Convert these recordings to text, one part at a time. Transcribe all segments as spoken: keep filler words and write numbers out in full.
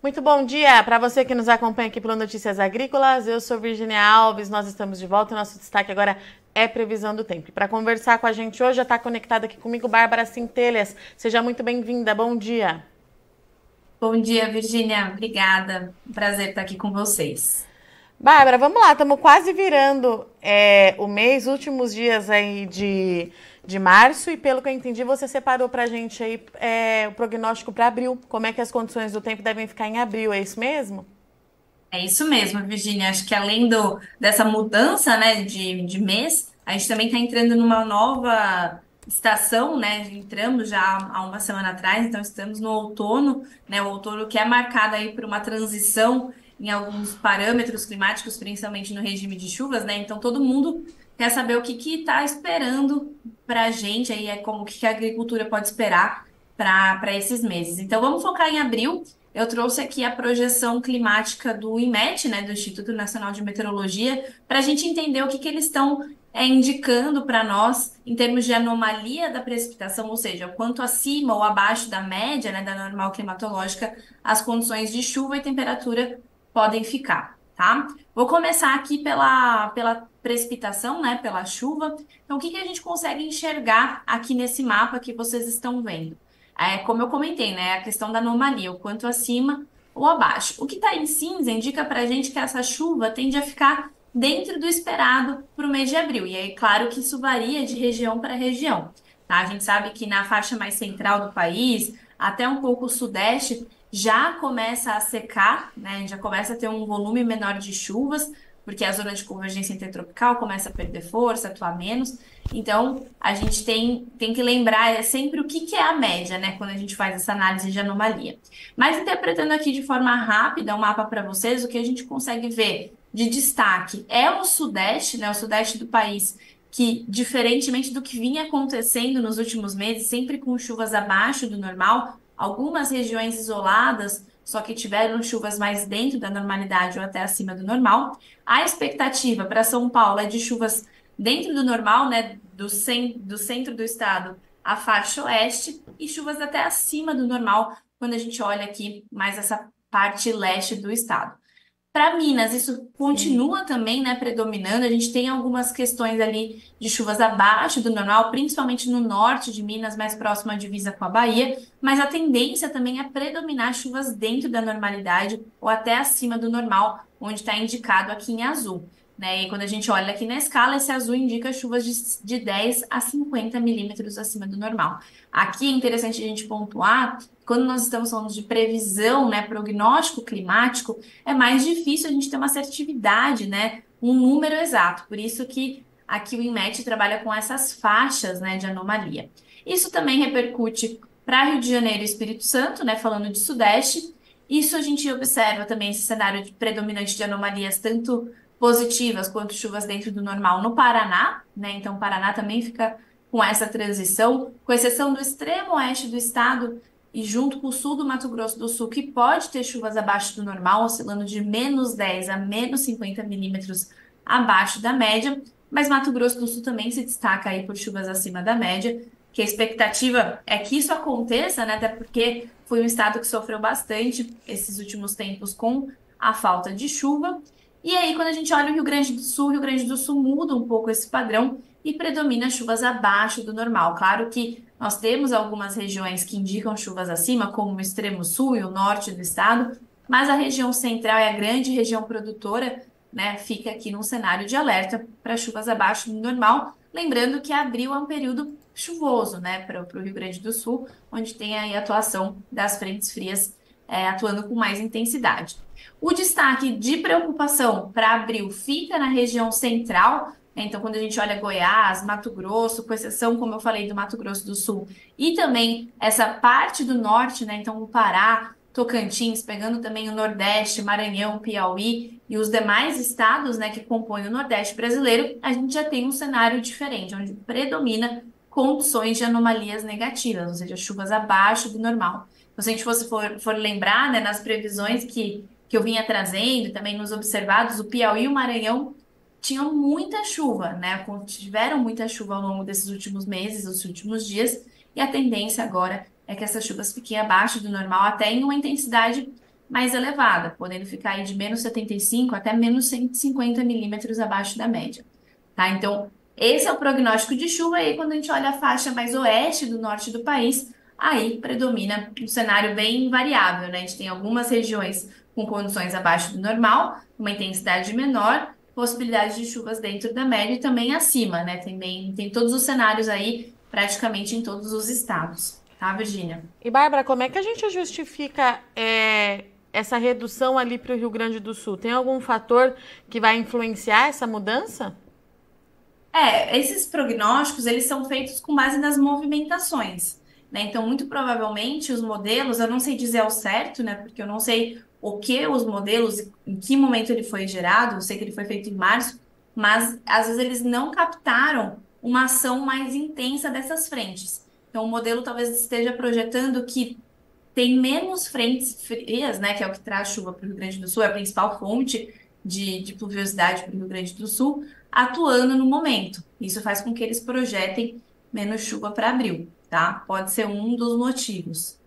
Muito bom dia para você que nos acompanha aqui pelo Notícias Agrícolas. Eu sou Virgínia Alves, nós estamos de volta. O nosso destaque agora é previsão do tempo. Para conversar com a gente hoje, já está conectada aqui comigo Bárbara Sentelhas. Seja muito bem-vinda, bom dia. Bom dia, Virgínia. Obrigada. Prazer estar aqui com vocês. Bárbara, vamos lá, estamos quase virando é, o mês, últimos dias aí de... de março, e pelo que eu entendi, você separou para a gente aí, é, o prognóstico para abril. Como é que as condições do tempo devem ficar em abril, é isso mesmo? É isso mesmo, Virgínia. Acho que além do, dessa mudança, né, de, de mês, a gente também está entrando numa nova estação, né? Entramos já há uma semana atrás, então estamos no outono, né? O outono que é marcado aí por uma transição em alguns parâmetros climáticos, principalmente no regime de chuvas, né? Então todo mundo quer saber o que está esperando para a gente, aí é como que a agricultura pode esperar para esses meses. Então, vamos focar em abril. Eu trouxe aqui a projeção climática do I M E T, né, do Instituto Nacional de Meteorologia, para a gente entender o que, que eles estão é, indicando para nós em termos de anomalia da precipitação, ou seja, o quanto acima ou abaixo da média, né, da normal climatológica, as condições de chuva e temperatura podem ficar. Tá? Vou começar aqui pela, pela precipitação, né, pela chuva. Então, o que, que a gente consegue enxergar aqui nesse mapa que vocês estão vendo? É, como eu comentei, né, a questão da anomalia, o quanto acima ou abaixo. O que está em cinza indica para a gente que essa chuva tende a ficar dentro do esperado para o mês de abril. E aí, claro que isso varia de região para região. Tá? A gente sabe que na faixa mais central do país, até um pouco o sudeste, já começa a secar, né? Já começa a ter um volume menor de chuvas, porque a zona de convergência intertropical começa a perder força, atuar menos. Então, a gente tem, tem que lembrar é sempre o que, que é a média, né? Quando a gente faz essa análise de anomalia. Mas interpretando aqui de forma rápida o mapa para vocês, o que a gente consegue ver de destaque é o sudeste, né? O sudeste do país, que, diferentemente do que vinha acontecendo nos últimos meses, sempre com chuvas abaixo do normal, algumas regiões isoladas, só que tiveram chuvas mais dentro da normalidade ou até acima do normal. A expectativa para São Paulo é de chuvas dentro do normal, né, do, cen do centro do estado à faixa oeste, e chuvas até acima do normal, quando a gente olha aqui mais essa parte leste do estado. Para Minas, isso continua também, né, predominando. A gente tem algumas questões ali de chuvas abaixo do normal, principalmente no norte de Minas, mais próximo à divisa com a Bahia, mas a tendência também é predominar chuvas dentro da normalidade ou até acima do normal, onde está indicado aqui em azul. Né? E quando a gente olha aqui na escala, esse azul indica chuvas de, de dez a cinquenta milímetros acima do normal. Aqui é interessante a gente pontuar, quando nós estamos falando de previsão, né, prognóstico climático, é mais difícil a gente ter uma assertividade, né, um número exato. Por isso que aqui o I M E T trabalha com essas faixas, né, de anomalia. Isso também repercute para Rio de Janeiro e Espírito Santo, né, falando de Sudeste. Isso a gente observa também esse cenário de predominante de anomalias, tanto positivas quanto chuvas dentro do normal no Paraná, né? Então o Paraná também fica com essa transição, com exceção do extremo oeste do estado e junto com o sul do Mato Grosso do Sul, que pode ter chuvas abaixo do normal, oscilando de menos dez a menos cinquenta milímetros abaixo da média, mas Mato Grosso do Sul também se destaca aí por chuvas acima da média, que a expectativa é que isso aconteça, né? Até porque foi um estado que sofreu bastante esses últimos tempos com a falta de chuva. E aí, quando a gente olha o Rio Grande do Sul, o Rio Grande do Sul muda um pouco esse padrão e predomina chuvas abaixo do normal. Claro que nós temos algumas regiões que indicam chuvas acima, como o extremo sul e o norte do estado, mas a região central é a grande região produtora, né? Fica aqui num cenário de alerta para chuvas abaixo do normal. Lembrando que abril é um período chuvoso, né, para o Rio Grande do Sul, onde tem aí a atuação das frentes frias é, atuando com mais intensidade. O destaque de preocupação para abril fica na região central, né? Então quando a gente olha Goiás, Mato Grosso, com exceção, como eu falei, do Mato Grosso do Sul, e também essa parte do norte, né? Então o Pará, Tocantins, pegando também o Nordeste, Maranhão, Piauí e os demais estados, né, que compõem o Nordeste brasileiro, a gente já tem um cenário diferente, onde predomina condições de anomalias negativas, ou seja, chuvas abaixo do normal. Então, se a gente fosse, for, for lembrar, né, nas previsões que que eu vinha trazendo, também nos observados, o Piauí e o Maranhão tinham muita chuva, né? Tiveram muita chuva ao longo desses últimos meses, dos últimos dias, e a tendência agora é que essas chuvas fiquem abaixo do normal, até em uma intensidade mais elevada, podendo ficar aí de menos setenta e cinco até menos cento e cinquenta milímetros abaixo da média, tá? Então, esse é o prognóstico de chuva. Aí, quando a gente olha a faixa mais oeste do norte do país, aí predomina um cenário bem variável, né? A gente tem algumas regiões com condições abaixo do normal, uma intensidade menor, possibilidade de chuvas dentro da média e também acima, né? Também tem todos os cenários aí, praticamente em todos os estados, tá, Virgínia? E, Bárbara, como é que a gente justifica é, essa redução ali para o Rio Grande do Sul? Tem algum fator que vai influenciar essa mudança? É, esses prognósticos, eles são feitos com base nas movimentações, né? Então, muito provavelmente, os modelos, eu não sei dizer ao certo, né? Porque eu não sei o que os modelos, em que momento ele foi gerado, eu sei que ele foi feito em março, mas, às vezes, eles não captaram uma ação mais intensa dessas frentes. Então, o modelo talvez esteja projetando que tem menos frentes frias, né? Que é o que traz chuva para o Rio Grande do Sul, é a principal fonte de, de pluviosidade para o Rio Grande do Sul, atuando no momento. Isso faz com que eles projetem menos chuva para abril, tá? Pode ser um dos motivos.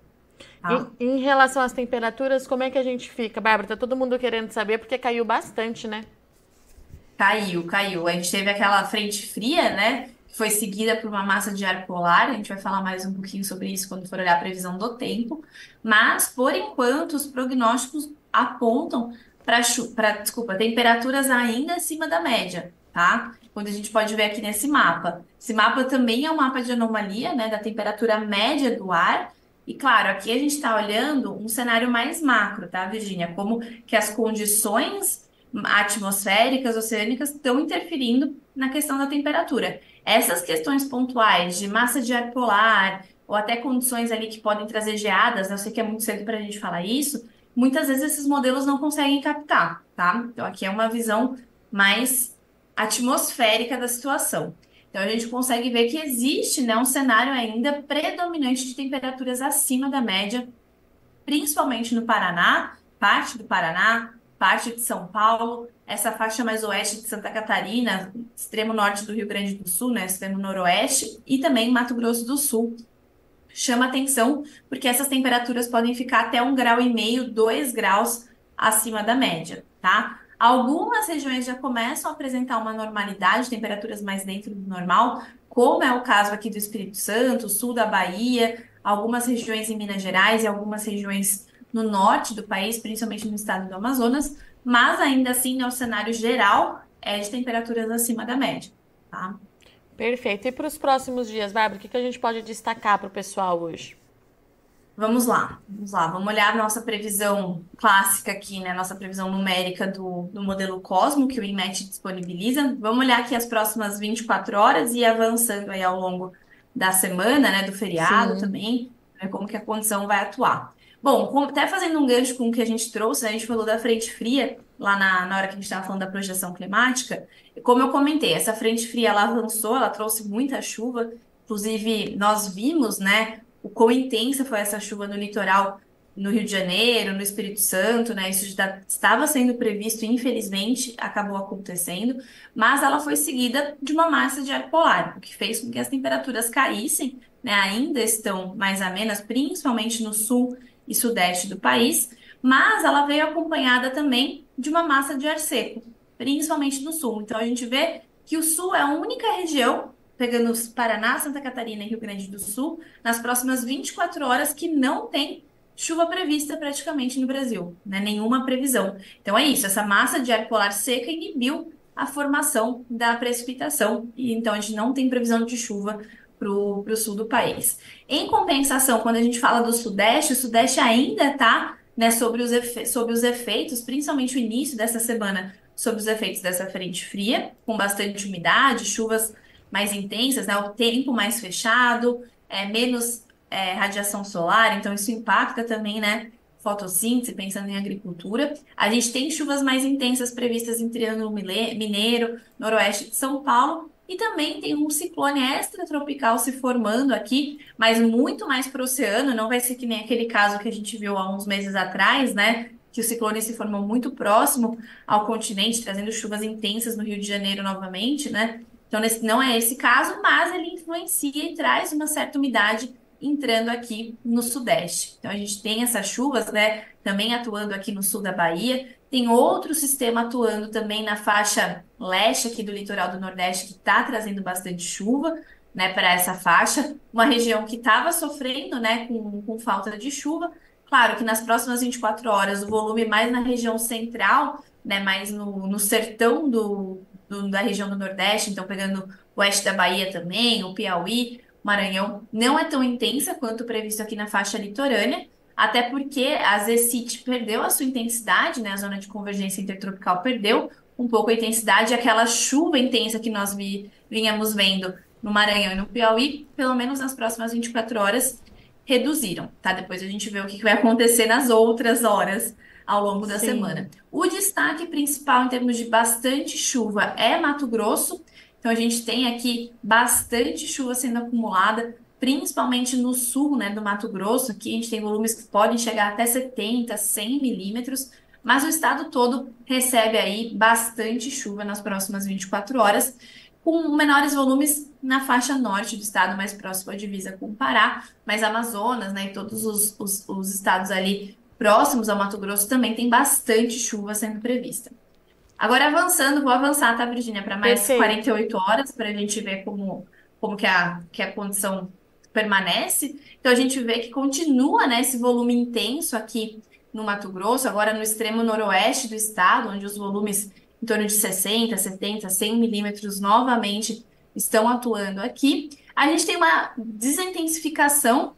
Tá? E, em relação às temperaturas, como é que a gente fica, Bárbara? Tá todo mundo querendo saber, porque caiu bastante, né? Caiu, caiu. A gente teve aquela frente fria, né? Que foi seguida por uma massa de ar polar. A gente vai falar mais um pouquinho sobre isso quando for olhar a previsão do tempo. Mas, por enquanto, os prognósticos apontam para para, desculpa, temperaturas ainda acima da média, tá? Quando a gente pode ver aqui nesse mapa. Esse mapa também é um mapa de anomalia, né, da temperatura média do ar. E, claro, aqui a gente está olhando um cenário mais macro, tá, Virgínia? Como que as condições atmosféricas, oceânicas, estão interferindo na questão da temperatura. Essas questões pontuais de massa de ar polar ou até condições ali que podem trazer geadas, eu sei que é muito cedo para a gente falar isso, muitas vezes esses modelos não conseguem captar, tá? Então, aqui é uma visão mais atmosférica da situação. Então, a gente consegue ver que existe, né, um cenário ainda predominante de temperaturas acima da média, principalmente no Paraná, parte do Paraná, parte de São Paulo, essa faixa mais oeste de Santa Catarina, extremo norte do Rio Grande do Sul, né, extremo noroeste, e também Mato Grosso do Sul. Chama atenção, porque essas temperaturas podem ficar até um grau e meio, dois graus acima da média, tá? Algumas regiões já começam a apresentar uma normalidade, temperaturas mais dentro do normal, como é o caso aqui do Espírito Santo, sul da Bahia, algumas regiões em Minas Gerais e algumas regiões no norte do país, principalmente no estado do Amazonas, mas ainda assim, né, o cenário geral é de temperaturas acima da média, tá? Perfeito. E para os próximos dias, Bárbara, o que, que a gente pode destacar para o pessoal hoje? Vamos lá, vamos lá. Vamos olhar a nossa previsão clássica aqui, né? Nossa previsão numérica do, do modelo COSMO, que o INMET disponibiliza. Vamos olhar aqui as próximas vinte e quatro horas e avançando aí ao longo da semana, né? Do feriado. Sim. Também, né? Como que a condição vai atuar. Bom, com, até fazendo um gancho com o que a gente trouxe, né? A gente falou da frente fria, lá na, na hora que a gente estava falando da projeção climática. Como eu comentei, essa frente fria, ela avançou, ela trouxe muita chuva. Inclusive, nós vimos, né, o quão intensa foi essa chuva no litoral, no Rio de Janeiro, no Espírito Santo, né? Isso já estava sendo previsto, infelizmente, acabou acontecendo. Mas ela foi seguida de uma massa de ar polar, o que fez com que as temperaturas caíssem, né? Ainda estão mais amenas, principalmente no sul e sudeste do país. Mas ela veio acompanhada também de uma massa de ar seco, principalmente no sul. Então, a gente vê que o sul é a única região, pegando Paraná, Santa Catarina e Rio Grande do Sul, nas próximas vinte e quatro horas, que não tem chuva prevista praticamente no Brasil, né? Nenhuma previsão. Então, é isso, essa massa de ar polar seca inibiu a formação da precipitação, e então a gente não tem previsão de chuva para o sul do país. Em compensação, quando a gente fala do sudeste, o sudeste ainda está, né, sobre os efe- sobre os efeitos, principalmente o início dessa semana, sobre os efeitos dessa frente fria, com bastante umidade, chuvas mais intensas, né, o tempo mais fechado, é, menos é, radiação solar, então isso impacta também, né, fotossíntese, pensando em agricultura. A gente tem chuvas mais intensas previstas em Triângulo Mineiro, noroeste de São Paulo, e também tem um ciclone extratropical se formando aqui, mas muito mais para o oceano. Não vai ser que nem aquele caso que a gente viu há uns meses atrás, né? Que o ciclone se formou muito próximo ao continente, trazendo chuvas intensas no Rio de Janeiro novamente, né? Então, nesse, não é esse caso, mas ele influencia e traz uma certa umidade entrando aqui no Sudeste. Então, a gente tem essas chuvas, né, também atuando aqui no sul da Bahia. Tem outro sistema atuando também na faixa leste aqui do litoral do Nordeste, que está trazendo bastante chuva, né, para essa faixa. Uma região que estava sofrendo, né, com, com falta de chuva. Claro que nas próximas vinte e quatro horas, o volume mais na região central, né, mais no, no sertão do, do, da região do Nordeste, então pegando o oeste da Bahia também, o Piauí, Maranhão, não é tão intensa quanto previsto aqui na faixa litorânea, até porque a Zecit perdeu a sua intensidade, né, a zona de convergência intertropical perdeu um pouco a intensidade, aquela chuva intensa que nós vi, vinhamos vendo no Maranhão e no Piauí, pelo menos nas próximas vinte e quatro horas, reduziram, tá? Depois a gente vê o que vai acontecer nas outras horas ao longo da Sim. semana. O destaque principal em termos de bastante chuva é Mato Grosso. Então a gente tem aqui bastante chuva sendo acumulada, principalmente no sul, né, do Mato Grosso. Aqui a gente tem volumes que podem chegar até setenta, cem milímetros, mas o estado todo recebe aí bastante chuva nas próximas vinte e quatro horas, com menores volumes na faixa norte do estado, mais próximo à divisa com o Pará, mas Amazonas, né, e todos os, os, os estados ali próximos ao Mato Grosso também tem bastante chuva sendo prevista. Agora avançando, vou avançar, tá, Virgínia, para mais Perfeito. quarenta e oito horas, para a gente ver como, como que, a, que a condição permanece. Então a gente vê que continua, né, esse volume intenso aqui no Mato Grosso, agora no extremo noroeste do estado, onde os volumes em torno de sessenta, setenta, cem milímetros novamente estão atuando aqui. A gente tem uma desintensificação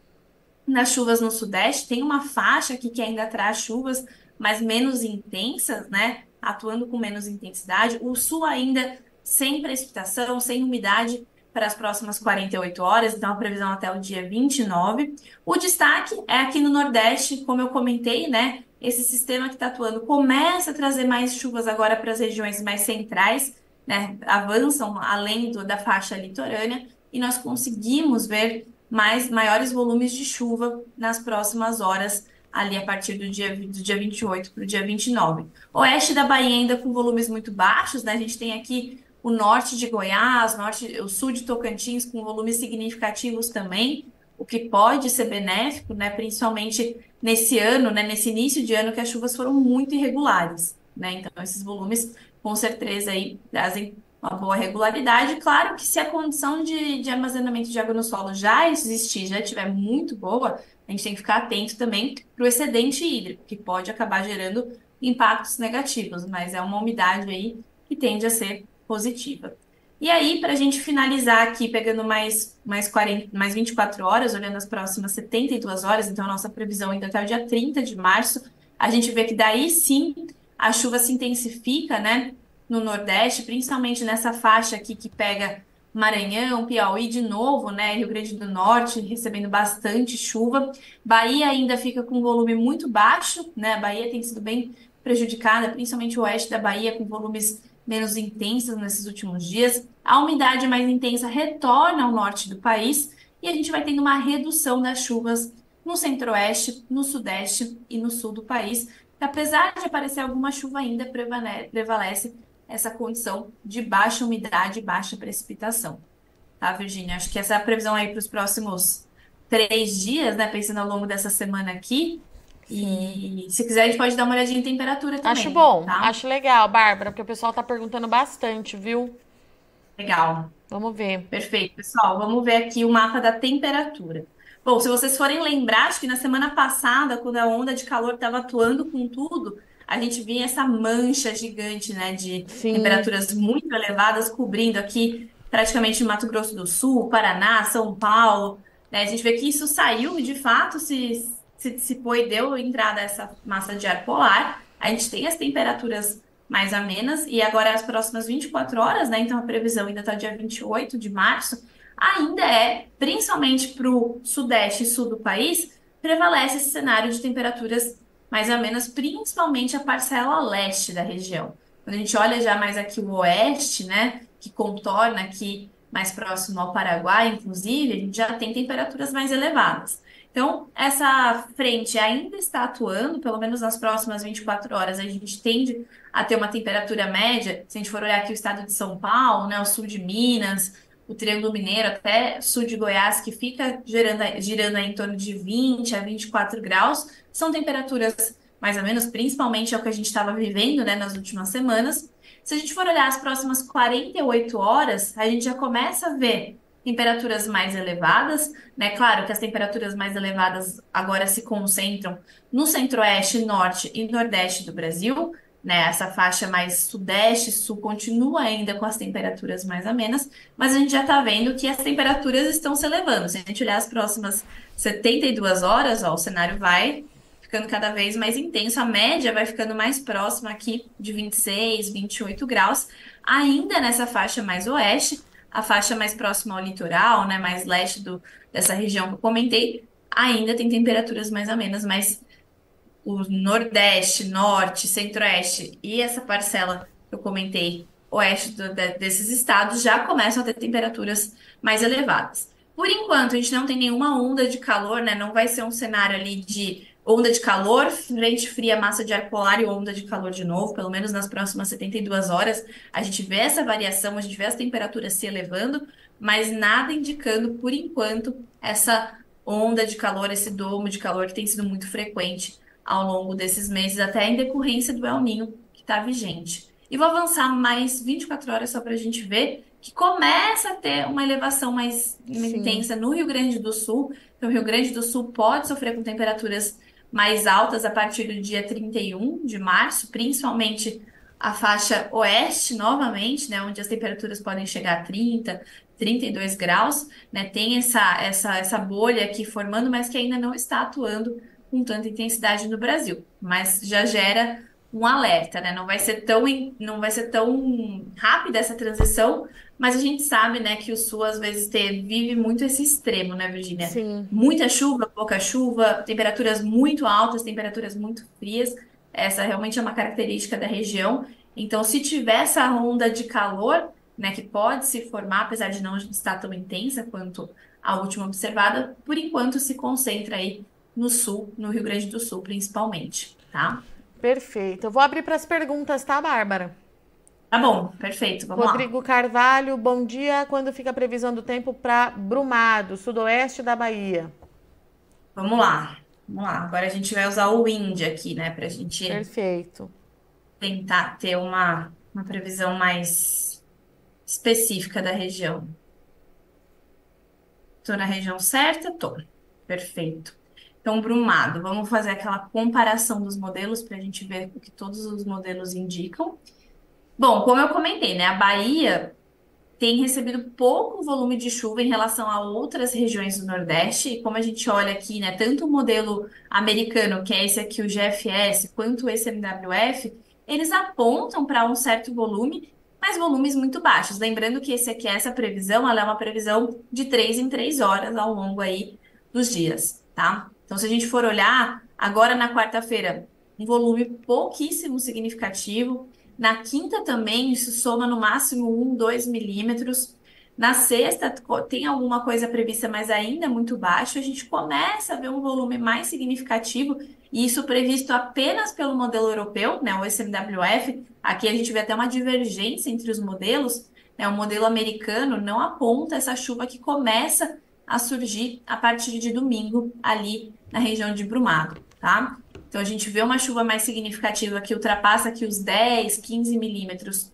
nas chuvas no Sudeste, tem uma faixa aqui que ainda traz chuvas, mas menos intensas, né, atuando com menos intensidade. O Sul ainda sem precipitação, sem umidade para as próximas quarenta e oito horas, então a previsão até o dia vinte e nove. O destaque é aqui no Nordeste, como eu comentei, né, esse sistema que está atuando começa a trazer mais chuvas agora para as regiões mais centrais, né, avançam além do, da faixa litorânea, e nós conseguimos ver mais, maiores volumes de chuva nas próximas horas, ali a partir do dia, do dia vinte e oito para o dia vinte e nove. Oeste da Bahia ainda com volumes muito baixos, né, a gente tem aqui o norte de Goiás, norte, o sul de Tocantins com volumes significativos também, o que pode ser benéfico, né, principalmente nesse ano, né, nesse início de ano, que as chuvas foram muito irregulares, né? Então esses volumes com certeza aí trazem uma boa regularidade. Claro que se a condição de, de armazenamento de água no solo já existir, já estiver muito boa, a gente tem que ficar atento também para o excedente hídrico, que pode acabar gerando impactos negativos, mas é uma umidade aí que tende a ser positiva. E aí, para a gente finalizar aqui, pegando mais, mais, quarenta, mais vinte e quatro horas, olhando as próximas setenta e duas horas, então a nossa previsão ainda até o dia trinta de março, a gente vê que daí sim a chuva se intensifica, né, no Nordeste, principalmente nessa faixa aqui que pega Maranhão, Piauí de novo, né, Rio Grande do Norte recebendo bastante chuva. Bahia ainda fica com um volume muito baixo, né, a Bahia tem sido bem prejudicada, principalmente o oeste da Bahia com volumes menos intensas nesses últimos dias. A umidade mais intensa retorna ao norte do país e a gente vai tendo uma redução das chuvas no centro-oeste, no sudeste e no sul do país. E apesar de aparecer alguma chuva ainda, prevalece essa condição de baixa umidade e baixa precipitação. Tá, Virgínia? Acho que essa é a previsão aí para os próximos três dias, né? Pensando ao longo dessa semana aqui. E se quiser, a gente pode dar uma olhadinha em temperatura também. Acho bom, tá? Acho legal, Bárbara, porque o pessoal tá perguntando bastante, viu? Legal. Vamos ver. Perfeito, pessoal. Vamos ver aqui o mapa da temperatura. Bom, se vocês forem lembrar, acho que na semana passada, quando a onda de calor estava atuando com tudo, a gente via essa mancha gigante, né, de Sim. temperaturas muito elevadas, cobrindo aqui praticamente Mato Grosso do Sul, Paraná, São Paulo, né? A gente vê que isso saiu e, de fato, se... se dissipou e deu entrada a essa massa de ar polar. A gente tem as temperaturas mais amenas e agora as próximas vinte e quatro horas, né? Então a previsão ainda está dia vinte e oito de março, ainda é, principalmente para o sudeste e sul do país, prevalece esse cenário de temperaturas mais amenas, principalmente a parcela leste da região. Quando a gente olha já mais aqui o oeste, né, que contorna aqui mais próximo ao Paraguai, inclusive, a gente já tem temperaturas mais elevadas. Então, essa frente ainda está atuando, pelo menos nas próximas vinte e quatro horas, a gente tende a ter uma temperatura média. Se a gente for olhar aqui o estado de São Paulo, né, o sul de Minas, o Triângulo Mineiro até sul de Goiás, que fica girando, girando em torno de vinte a vinte e quatro graus, são temperaturas mais ou menos, principalmente é o que a gente estava vivendo, né, nas últimas semanas. Se a gente for olhar as próximas quarenta e oito horas, a gente já começa a ver temperaturas mais elevadas, né? Claro que as temperaturas mais elevadas agora se concentram no Centro-Oeste, Norte e Nordeste do Brasil, né? Essa faixa mais Sudeste, Sul continua ainda com as temperaturas mais amenas, mas a gente já está vendo que as temperaturas estão se elevando. Se a gente olhar as próximas setenta e duas horas, ó, o cenário vai ficando cada vez mais intenso, a média vai ficando mais próxima aqui de vinte e seis, vinte e oito graus, ainda nessa faixa mais Oeste. A faixa mais próxima ao litoral, né, mais leste do, dessa região que eu comentei, ainda tem temperaturas mais amenas, mas o Nordeste, Norte, Centro-Oeste e essa parcela que eu comentei, Oeste do, de, desses estados, já começam a ter temperaturas mais elevadas. Por enquanto, a gente não tem nenhuma onda de calor, né, não vai ser um cenário ali de onda de calor, frente fria, massa de ar polar e onda de calor de novo, pelo menos nas próximas setenta e duas horas, a gente vê essa variação, a gente vê as temperaturas se elevando, mas nada indicando, por enquanto, essa onda de calor, esse domo de calor que tem sido muito frequente ao longo desses meses, até em decorrência do El Niño que está vigente. E vou avançar mais vinte e quatro horas só para a gente ver que começa a ter uma elevação mais Sim. intensa no Rio Grande do Sul. Então, o Rio Grande do Sul pode sofrer com temperaturas mais altas a partir do dia trinta e um de março, principalmente a faixa oeste novamente, né, onde as temperaturas podem chegar a trinta, trinta e dois graus, né, tem essa, essa, essa bolha aqui formando, mas que ainda não está atuando com tanta intensidade no Brasil, mas já gera um alerta, né, não vai ser tão, não vai ser tão rápida essa transição, mas a gente sabe, né, que o Sul, às vezes, teve, vive muito esse extremo, né, Virgínia? Sim. Muita chuva, pouca chuva, temperaturas muito altas, temperaturas muito frias. Essa realmente é uma característica da região. Então, se tiver essa onda de calor, né, que pode se formar, apesar de não estar tão intensa quanto a última observada, por enquanto se concentra aí no Sul, no Rio Grande do Sul, principalmente, tá? Perfeito. Eu vou abrir para as perguntas, tá, Bárbara? Tá bom, perfeito, vamos Rodrigo lá. Rodrigo Carvalho, bom dia. Quando fica a previsão do tempo para Brumado, sudoeste da Bahia? Vamos lá, vamos lá. Agora a gente vai usar o Wind aqui, né, para a gente perfeito. Tentar ter uma, uma previsão mais específica da região. Tô na região certa? Tô. Perfeito. Então, Brumado, vamos fazer aquela comparação dos modelos para a gente ver o que todos os modelos indicam. Bom, como eu comentei, né, a Bahia tem recebido pouco volume de chuva em relação a outras regiões do Nordeste, e como a gente olha aqui, né, tanto o modelo americano, que é esse aqui, o G F S, quanto o E C M W F, eles apontam para um certo volume, mas volumes muito baixos. Lembrando que esse aqui, essa previsão, ela é uma previsão de três em três horas ao longo aí dos dias, tá? Então, se a gente for olhar, agora na quarta-feira, um volume pouquíssimo significativo. Na quinta também, isso soma no máximo um, dois milímetros. Na sexta, tem alguma coisa prevista, mas ainda muito baixo. A gente começa a ver um volume mais significativo, e isso previsto apenas pelo modelo europeu, né, o E C M W F. Aqui a gente vê até uma divergência entre os modelos, né? O modelo americano não aponta essa chuva que começa a surgir a partir de domingo, ali na região de Brumado, tá? Então, a gente vê uma chuva mais significativa que ultrapassa aqui os dez, quinze milímetros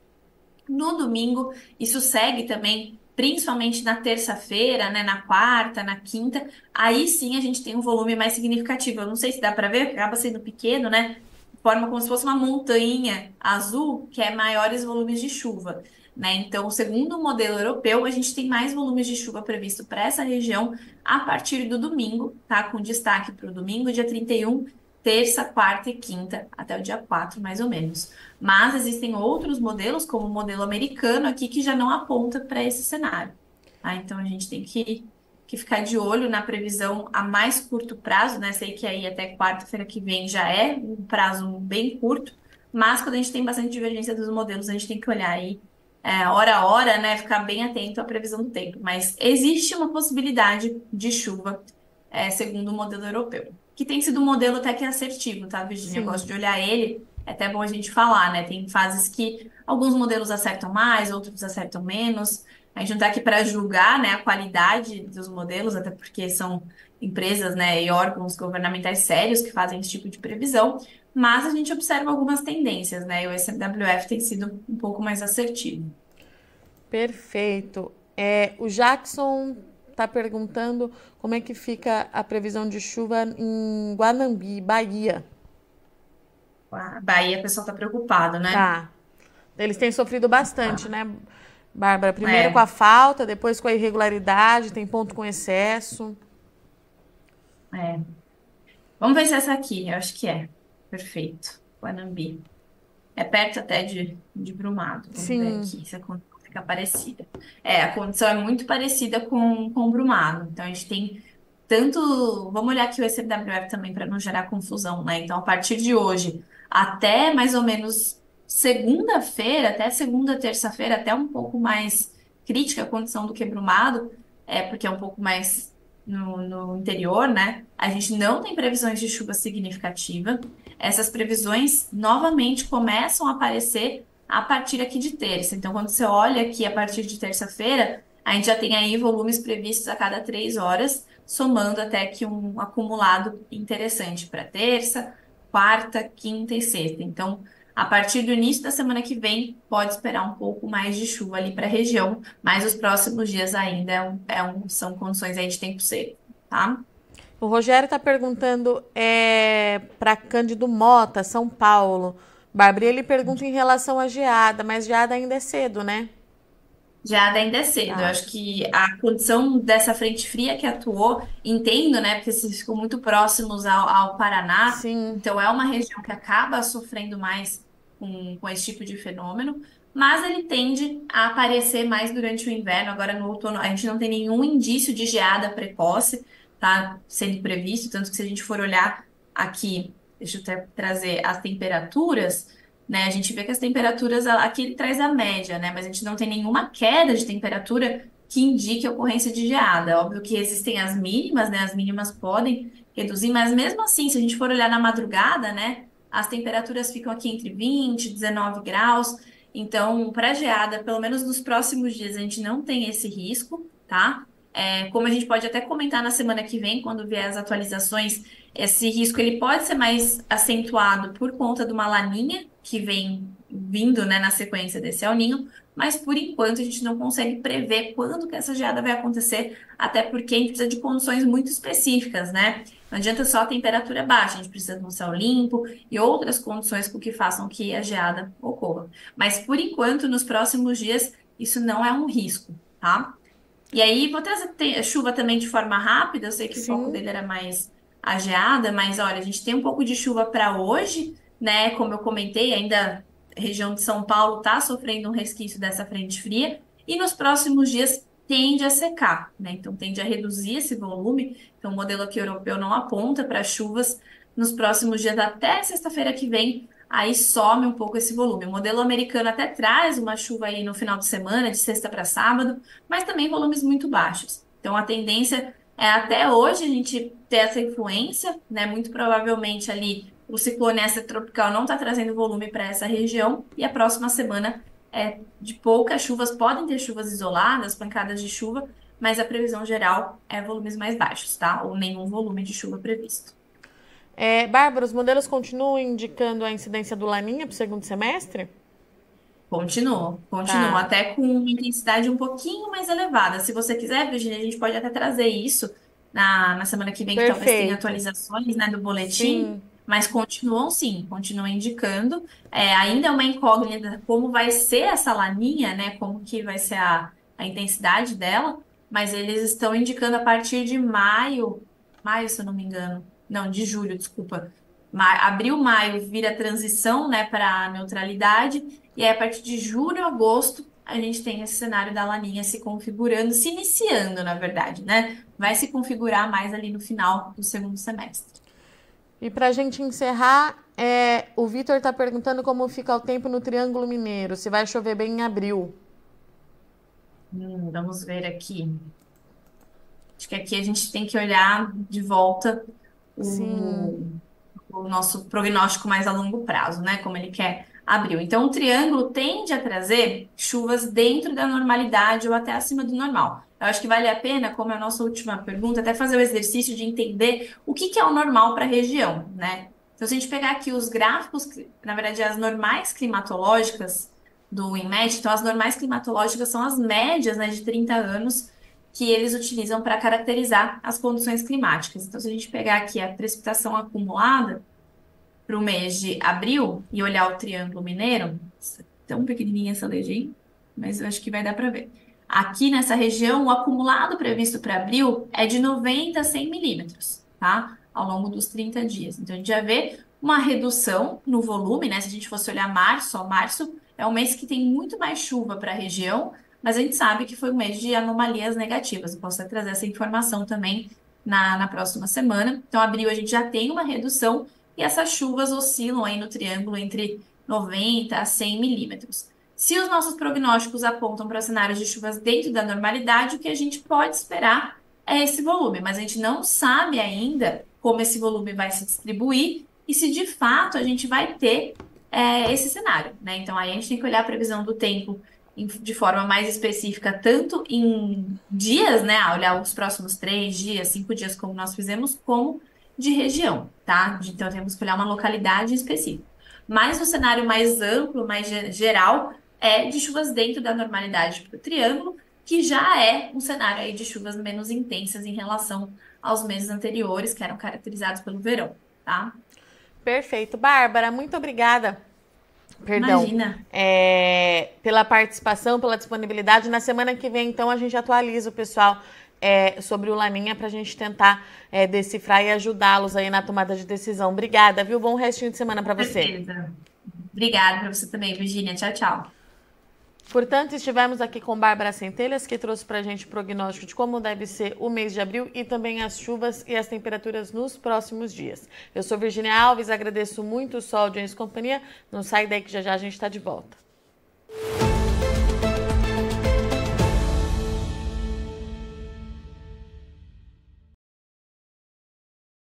no domingo. Isso segue também, principalmente na terça-feira, né, na quarta, na quinta. Aí sim a gente tem um volume mais significativo. Eu não sei se dá para ver, acaba sendo pequeno, né? Forma como se fosse uma montanha azul, que é maiores volumes de chuva, né? Então, segundo o modelo europeu, a gente tem mais volumes de chuva previsto para essa região a partir do domingo, tá? Com destaque para o domingo, dia trinta e um. Terça, quarta e quinta, até o dia quatro, mais ou menos. Mas existem outros modelos, como o modelo americano aqui, que já não aponta para esse cenário. Ah, então, a gente tem que, que ficar de olho na previsão a mais curto prazo, né? Sei que aí até quarta-feira que vem já é um prazo bem curto, mas quando a gente tem bastante divergência dos modelos, a gente tem que olhar aí, é, hora a hora, né? Ficar bem atento à previsão do tempo. Mas existe uma possibilidade de chuva, é, segundo o modelo europeu, que tem sido um modelo até que assertivo, tá, Virgínia? Eu gosto de olhar ele, é até bom a gente falar, né? Tem fases que alguns modelos acertam mais, outros acertam menos, A gente não está aqui para julgar, né, a qualidade dos modelos, até porque são empresas, né, e órgãos governamentais sérios que fazem esse tipo de previsão, mas a gente observa algumas tendências, né, e o E C M W F tem sido um pouco mais assertivo. Perfeito. É, o Jackson está perguntando como é que fica a previsão de chuva em Guanambi, Bahia. Bahia, o pessoal está preocupado, né? Tá. Eles têm sofrido bastante, ah. né, Bárbara? Primeiro é. com a falta, depois com a irregularidade, tem ponto com excesso. É. Vamos ver se essa aqui, eu acho que é. Perfeito. Guanambi. É perto até de, de Brumado. Vamos Sim. ver aqui, se a condição fica parecida. É, a condição é muito parecida com, com Brumado. Então, a gente tem tanto... Vamos olhar aqui o E C M W F também, para não gerar confusão, né? Então, a partir de hoje, até mais ou menos segunda-feira, até segunda, terça-feira, até um pouco mais crítica a condição do que Brumado, é, porque é um pouco mais... No, no interior, né? A gente não tem previsões de chuva significativa. Essas previsões, novamente, começam a aparecer a partir aqui de terça. Então, quando você olha aqui a partir de terça-feira, a gente já tem aí volumes previstos a cada três horas, somando até aqui um acumulado interessante para terça, quarta, quinta e sexta. Então, a partir do início da semana que vem, pode esperar um pouco mais de chuva ali para a região, mas os próximos dias ainda é um, é um, são condições aí de tempo seco, tá? O Rogério está perguntando é, para Cândido Mota, São Paulo. Bárbara, ele pergunta em relação à geada, mas geada ainda é cedo, né? Geada ainda é cedo. Ah. Eu acho que a condição dessa frente fria que atuou, entendo, né? Porque vocês ficam muito próximos ao, ao Paraná. Sim. Então é uma região que acaba sofrendo mais Com, com esse tipo de fenômeno, mas ele tende a aparecer mais durante o inverno. Agora no outono a gente não tem nenhum indício de geada precoce, tá sendo previsto, tanto que se a gente for olhar aqui, deixa eu até trazer as temperaturas, né, a gente vê que as temperaturas, aqui ele traz a média, né, mas a gente não tem nenhuma queda de temperatura que indique a ocorrência de geada. Óbvio que existem as mínimas, né, as mínimas podem reduzir, mas mesmo assim, se a gente for olhar na madrugada, né, as temperaturas ficam aqui entre vinte e dezenove graus, então para geada, pelo menos nos próximos dias, a gente não tem esse risco, tá? É, como a gente pode até comentar na semana que vem, quando vier as atualizações, esse risco ele pode ser mais acentuado por conta de uma La Niña, que vem vindo, né, na sequência desse El Niño, mas por enquanto a gente não consegue prever quando que essa geada vai acontecer, até porque a gente precisa de condições muito específicas, né? Não adianta só a temperatura baixa, a gente precisa de um céu limpo e outras condições com que façam que a geada ocorra. Mas, por enquanto, nos próximos dias, isso não é um risco, tá? E aí, vou trazer chuva também de forma rápida, eu sei que Sim. o foco dele era mais a geada, mas, olha, a gente tem um pouco de chuva para hoje, né? Como eu comentei, ainda a região de São Paulo está sofrendo um resquício dessa frente fria e nos próximos dias tende a secar, né? Então, tende a reduzir esse volume. Então, o modelo aqui europeu não aponta para chuvas nos próximos dias, até sexta-feira que vem, aí some um pouco esse volume. O modelo americano até traz uma chuva aí no final de semana, de sexta para sábado, mas também volumes muito baixos. Então, a tendência é até hoje a gente ter essa influência, né? Muito provavelmente ali o ciclone tropical não está trazendo volume para essa região e a próxima semana é de poucas chuvas, podem ter chuvas isoladas, pancadas de chuva, mas a previsão geral é volumes mais baixos, tá? Ou nenhum volume de chuva previsto. É, Bárbara, os modelos continuam indicando a incidência do La Niña para o segundo semestre? Continuam, continuam, tá. Até com uma intensidade um pouquinho mais elevada. Se você quiser, Virgínia, a gente pode até trazer isso na, na semana que vem, Perfeito. Que talvez tenha atualizações, né, do boletim. Sim. Mas continuam sim, continuam indicando. É, ainda é uma incógnita como vai ser essa La Niña, né? Como que vai ser a, a intensidade dela, mas eles estão indicando a partir de maio, maio, se eu não me engano, não, de julho, desculpa. Ma- abril, maio vira transição, né, para neutralidade, e aí a partir de julho, agosto, a gente tem esse cenário da La Niña se configurando, se iniciando, na verdade, né? Vai se configurar mais ali no final do segundo semestre. E para a gente encerrar, é, o Vitor está perguntando como fica o tempo no Triângulo Mineiro, se vai chover bem em abril. Hum, vamos ver aqui. Acho que aqui a gente tem que olhar de volta o, o nosso prognóstico mais a longo prazo, né? Como ele quer abril. Então, o triângulo tende a trazer chuvas dentro da normalidade ou até acima do normal. Eu acho que vale a pena, como é a nossa última pergunta, até fazer o exercício de entender o que, que é o normal para a região, né? Então, se a gente pegar aqui os gráficos, na verdade, as normais climatológicas do WinMet, então as normais climatológicas são as médias, né, de trinta anos que eles utilizam para caracterizar as condições climáticas. Então, se a gente pegar aqui a precipitação acumulada para o mês de abril e olhar o Triângulo Mineiro, é tão pequenininha essa legenda, mas eu acho que vai dar para ver. Aqui nessa região, o acumulado previsto para abril é de noventa a cem milímetros, tá? Ao longo dos trinta dias. Então, a gente já vê uma redução no volume, né? Se a gente fosse olhar março, ó, março é um mês que tem muito mais chuva para a região, mas a gente sabe que foi um mês de anomalias negativas. Eu posso trazer essa informação também na, na próxima semana. Então, abril a gente já tem uma redução e essas chuvas oscilam aí no triângulo entre noventa a cem milímetros. Se os nossos prognósticos apontam para cenários de chuvas dentro da normalidade, o que a gente pode esperar é esse volume, mas a gente não sabe ainda como esse volume vai se distribuir e se de fato a gente vai ter é, esse cenário, né? Então aí a gente tem que olhar a previsão do tempo em, de forma mais específica, tanto em dias, né? Olhar os próximos três dias, cinco dias, como nós fizemos, como de região, tá? Então temos que olhar uma localidade específica. Mas o cenário mais amplo, mais geral, é de chuvas dentro da normalidade para o triângulo, que já é um cenário aí de chuvas menos intensas em relação aos meses anteriores, que eram caracterizados pelo verão, tá? Perfeito. Bárbara, muito obrigada. Perdão. Imagina. É, pela participação, pela disponibilidade. Na semana que vem, então, a gente atualiza o pessoal é, sobre o La Niña para a gente tentar é, decifrar e ajudá-los aí na tomada de decisão. Obrigada, viu? Bom restinho de semana para você. Certeza. Obrigada para você também, Virgínia. Tchau, tchau. Portanto, estivemos aqui com Bárbara Sentelhas, que trouxe para a gente o prognóstico de como deve ser o mês de abril e também as chuvas e as temperaturas nos próximos dias. Eu sou Virgínia Alves, agradeço muito o sol de audiência e companhia. Não sai daí que já já a gente está de volta.